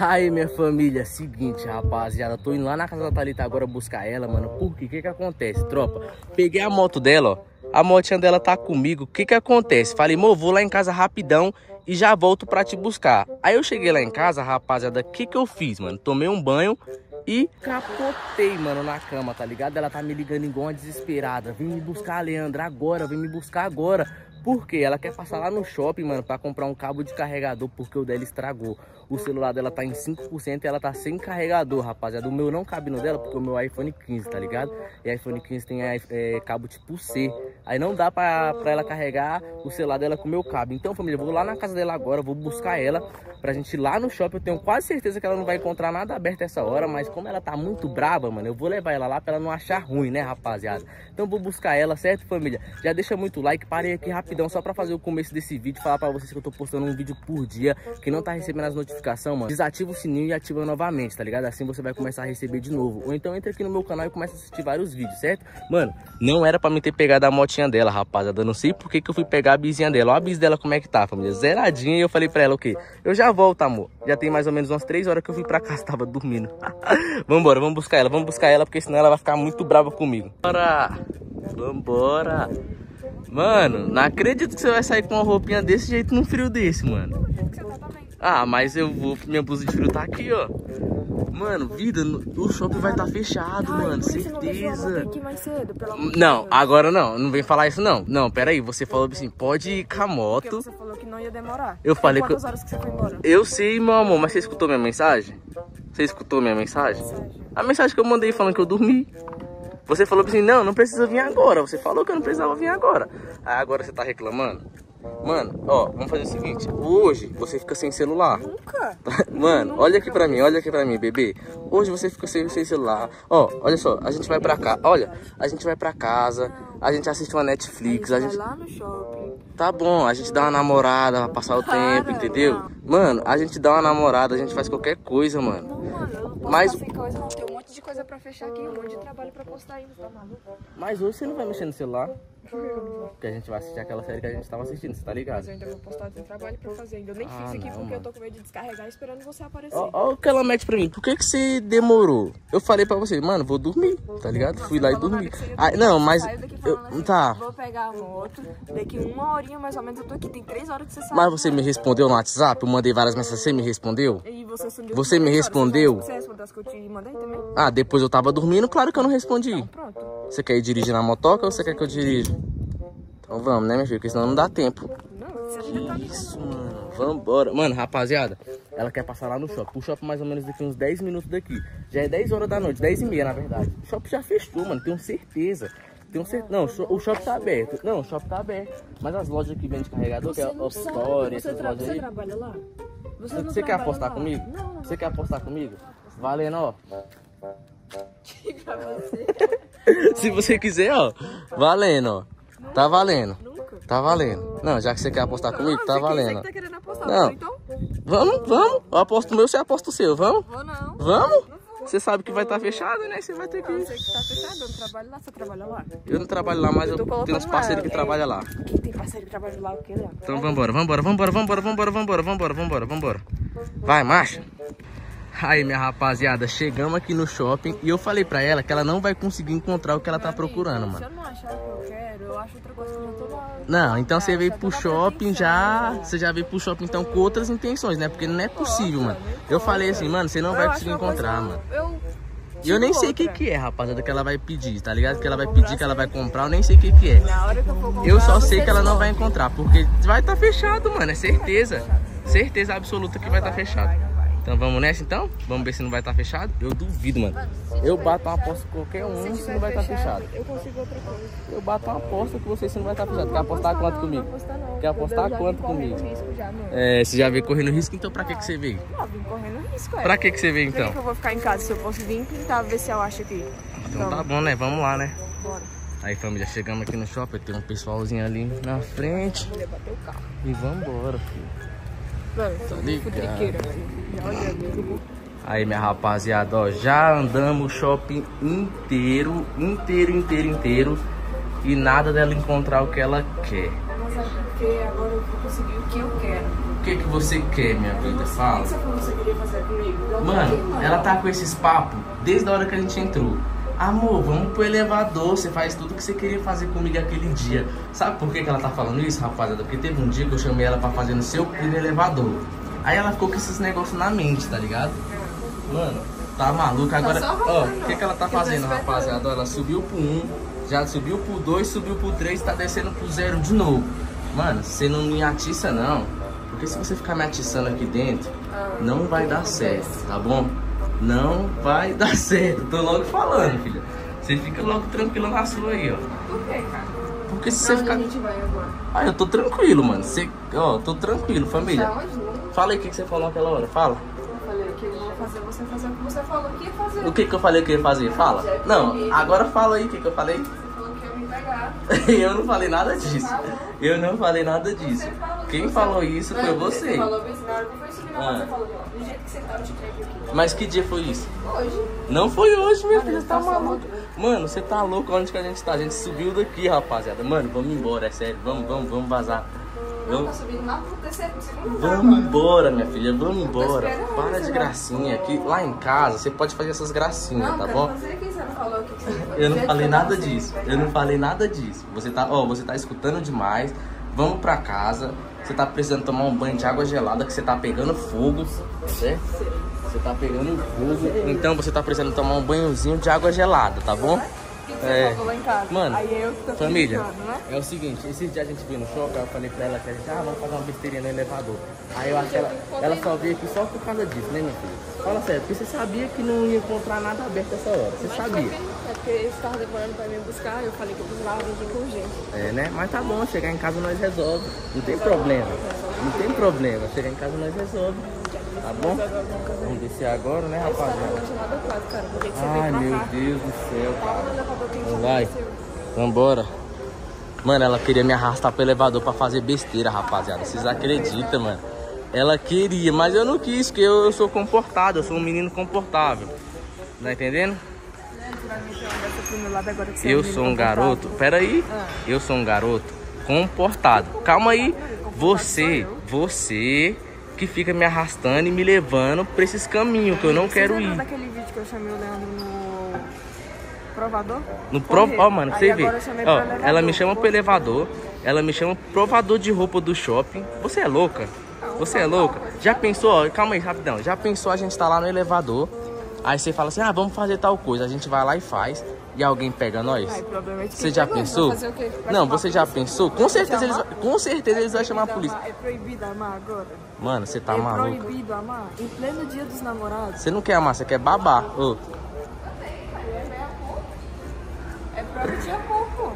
Aí, minha família, seguinte, rapaziada, tô indo lá na casa da Thalita agora buscar ela, mano. Por quê? O que que acontece, tropa? Peguei a moto dela, ó. A motinha dela tá comigo. O que que acontece? Falei, mô, vou lá em casa rapidão e já volto pra te buscar. Aí eu cheguei lá em casa, rapaziada, o que que eu fiz, mano? Tomei um banho e capotei, mano, na cama, tá ligado? Ela tá me ligando igual uma desesperada. Vem me buscar, Leandro, agora. Vem me buscar agora. Porque ela quer passar lá no shopping, mano, pra comprar um cabo de carregador, porque o dela estragou. O celular dela tá em 5% e ela tá sem carregador, rapaziada. O meu não cabe no dela, porque o meu é iPhone 15, tá ligado? E iPhone 15 tem cabo tipo C. Aí não dá pra ela carregar o celular dela com o meu cabo. Então, família, eu vou lá na casa dela agora, vou buscar ela pra gente ir lá no shopping. Eu tenho quase certeza que ela não vai encontrar nada aberto essa hora, mas como ela tá muito brava, mano, eu vou levar ela lá pra ela não achar ruim, né, rapaziada? Então, vou buscar ela, certo, família? Já deixa muito like, parei aqui rapidinho. Então, só pra fazer o começo desse vídeo, falar pra vocês que eu tô postando um vídeo por dia. Quem não tá recebendo as notificações, mano, desativa o sininho e ativa novamente, tá ligado? Assim você vai começar a receber de novo. Ou então entra aqui no meu canal e começa a assistir vários vídeos, certo? Mano, não era pra me ter pegado a motinha dela, rapaziada. Eu não sei por que que eu fui pegar a bizinha dela. Olha a bis dela como é que tá, família. Zeradinha. E eu falei pra ela, ok, eu já volto, amor. Já tem mais ou menos umas 3 horas que eu vim pra casa, tava dormindo. Vambora, vamos buscar ela, porque senão ela vai ficar muito brava comigo. Bora! Vambora! Mano, não acredito que você vai sair com uma roupinha desse jeito num frio desse, mano. Ah, mas eu vou... Minha blusa de frio tá aqui, ó. Mano, vida, o shopping vai estar fechado, mano, certeza. Não, agora não. Não vem falar isso, não. Não, pera aí. Você falou assim, pode ir com a moto. Porque você falou que não ia demorar. Eu falei que... Quantas horas que você foi embora? Eu sei, meu amor, mas você escutou minha mensagem? Você escutou minha mensagem? A mensagem que eu mandei falando que eu dormi. Você falou assim, não, não precisa vir agora. Você falou que eu não precisava vir agora. Ah, agora você tá reclamando? Mano, ó, vamos fazer o seguinte. Hoje você fica sem celular. Nunca. Mano, nunca. olha aqui pra mim, bebê. Hoje você fica sem celular. Ó, olha só, a gente vai pra cá. Olha, a gente vai pra casa. A gente assiste uma Netflix. A gente vai lá no shopping. Tá bom, a gente dá uma namorada pra passar o tempo, entendeu? Não. Mano, a gente dá uma namorada, a gente faz qualquer coisa, mano. Não, mano, eu não posso ficar sem coisa, não. Tem um monte de coisa pra fechar aqui, um monte de trabalho pra postar ainda, tá maluco? Mas hoje você não vai mexer no celular. Porque a gente vai assistir aquela série que a gente tava assistindo, você tá ligado? Mas eu ainda vou postar, tem trabalho pra fazer ainda. Eu nem fiz aqui porque eu tô com medo de descarregar esperando você aparecer. Olha o que ela mete pra mim. Por que que você demorou? Eu falei pra você, mano, vou dormir, tá ligado? Fui lá e dormi. Ah, não, mas... Tá. Vou pegar a moto, daqui uma horinha mais ou menos eu tô aqui. Tem 3 horas que você saiu. Mas você me respondeu no WhatsApp? Eu mandei várias mensagens, você me respondeu? E você sumiu. Você me respondeu? Você respondeu as que eu te mandei também? Ah, depois eu tava dormindo, claro que eu não respondi. Então, pronto. Você quer ir dirigir na motoca ou você quer que eu dirija? Então vamos, né, minha filha? Porque senão não dá tempo. Isso, mano. Vambora. Mano, rapaziada, ela quer passar lá no shopping. O shopping mais ou menos daqui uns 10 minutos daqui. Já é 10 horas da noite, 10h30 na verdade. O shopping já fechou, mano, tenho certeza. Não, o shopping tá aberto. Não, o shopping tá aberto. Mas as lojas que vendem carregador, que é o Store, essas lojas aí. Você trabalha lá? Você quer apostar comigo? Não. Você quer apostar comigo? Valendo, ó. Diga você. Se você quiser, ó. Valendo, ó. Tá valendo. Tá valendo. Não, já que você quer apostar comigo, tá valendo. Você que tá querendo apostar, não. Então? Vamos. Eu aposto o meu, você aposta o seu. Vamos? Vou não. Vamos? Você sabe que vai estar fechado, né? Você vai ter que ir. Eu sei que tá fechado, eu não trabalho lá, você trabalha lá? Eu não trabalho lá, mas eu tenho uns parceiros que trabalham lá. Tem parceiro que trabalha lá, o que lá? Então vambora. Vai, marcha. Aí, minha rapaziada, chegamos aqui no shopping e eu falei pra ela que ela não vai conseguir encontrar o que ela tá procurando, mano. Se eu não achar o que eu quero, eu acho outra coisa que eu tô lá. Não, então você veio pro shopping já. Você já veio pro shopping então com outras intenções, né? Porque não é possível, mano. Eu falei assim, mano, você não vai conseguir encontrar, mano. E eu nem sei o que é, rapaziada, que ela vai pedir, tá ligado? Que ela vai pedir, que ela vai comprar, eu nem sei o que é. Na hora que eu for comprar, eu só sei que ela não vai encontrar, porque vai tá fechado, mano, é certeza. Certeza absoluta que vai tá fechado. Então vamos nessa então? Vamos ver se não vai estar fechado? Eu duvido, mano. Eu bato uma aposta com qualquer um se não vai estar fechado. Eu consigo outra coisa. Eu bato uma aposta com você se não vai estar fechado. Quer apostar quanto comigo? Quer apostar quanto comigo? É, você já veio correndo risco, então pra que você veio? Não, vim correndo risco, é. Pra que você veio então? Por que eu vou ficar em casa se eu posso vir pintar, ver se eu acho aqui? Então tá bom, né? Vamos lá, né? Bora. Aí, família, chegamos aqui no shopping, tem um pessoalzinho ali na frente. Vou levar teu carro. E vambora, filho. Aí, minha rapaziada, ó, já andamos o shopping inteiro e nada dela encontrar o que ela quer. Mas é porque agora eu vou conseguir o que eu quero. que você quer, minha vida? Fala. O que você falou que você queria fazer comigo? Mano, ela tá com esses papos desde a hora que a gente entrou. Amor, vamos pro elevador, você faz tudo que você queria fazer comigo aquele dia. Sabe por que ela tá falando isso, rapaziada? Porque teve um dia que eu chamei ela pra fazer no seu primeiro elevador. Aí ela ficou com esses negócios na mente, tá ligado? Mano, tá maluca. Agora, ó, o que ela tá fazendo, rapaziada? Ela subiu pro 1, já subiu pro 2, subiu pro 3, tá descendo pro 0 de novo. Mano, você não me atiça não, porque se você ficar me atiçando aqui dentro, não vai dar certo, tá bom? Não vai dar certo, tô logo falando, filha. Você fica logo tranquila na sua aí, ó. Por que, cara? Porque se você ficar... a gente vai agora? Ah, eu tô tranquilo, mano. Você... Ó, tô tranquilo, família. Tá onde, né? Fala aí o que você falou naquela hora, fala. Eu falei que eu vou fazer você fazer o que você falou que ia fazer. O que eu falei que ia fazer? Fala. Não, agora fala aí o que eu falei. Você falou que ia me pegar. Eu não falei nada disso. Eu não falei nada disso. Quem falou isso foi você. Você falou isso na hora que foi subir na hora, você falou, do jeito que você tava de treco aqui. Mas que dia foi isso? Hoje. Não foi hoje, minha filha, você tá maluca. Mano, você tá louco onde que a gente tá? A gente subiu daqui, rapaziada. Mano, vamos embora, é sério. Vamos vazar. Não, tá subindo lá pro terceiro, segundo lugar. Vamos embora, minha filha, vamos embora. Para de gracinha aqui. Lá em casa, você pode fazer essas gracinhas, tá bom? Eu não falei nada disso. Eu não falei nada disso. Você tá, ó, você tá escutando demais. Vamos pra casa. Você tá precisando tomar um banho de água gelada, que você tá pegando fogo, certo? Você tá pegando fogo, então você tá precisando tomar um banhozinho de água gelada, tá bom? É, mano, família, é o seguinte, esse dia a gente veio no shopping, eu falei pra ela que a gente, vamos fazer uma besteirinha no elevador. Aí eu acho que ela só veio aqui só por causa disso, né, minha filha? Fala sério, porque você sabia que não ia encontrar nada aberto essa hora, você sabia. É porque eles estavam demorando pra me buscar, eu falei que eu precisava vir com urgência. É, né? Mas tá bom, chegar em casa nós resolve, não tem problema, não tem problema, chegar em casa nós resolve. Tá bom? Vamos descer agora, né, rapaziada? Ai, meu Deus do céu, cara. Vai, vambora. Mano, ela queria me arrastar pro elevador pra fazer besteira, rapaziada. Vocês acreditam, mano? Ela queria, mas eu não quis, porque eu sou comportado. Eu sou um menino comportável. Tá entendendo? Eu sou um garoto... Peraí. Eu sou um garoto comportado. Calma aí. Você... que fica me arrastando e me levando pra esses caminhos que eu não quero ir. Daquele vídeo que eu chamei o Leandro no provador? No provador, ó, mano, você vê. Ó, ela me chama pro elevador, ela me chama provador de roupa do shopping. Você é louca? Você é louca? Já pensou, ó, calma aí, rapidão. Já pensou a gente tá lá no elevador, aí você fala assim, vamos fazer tal coisa. A gente vai lá e faz. E alguém pega nós? Você já pensou? Não, você já pensou? Com certeza eles vão chamar a polícia. É proibido amar agora? Mano, você tá maluco. É proibido amar? Em pleno dia dos namorados. Você não quer amar, você quer babar. É proibido amor, pô.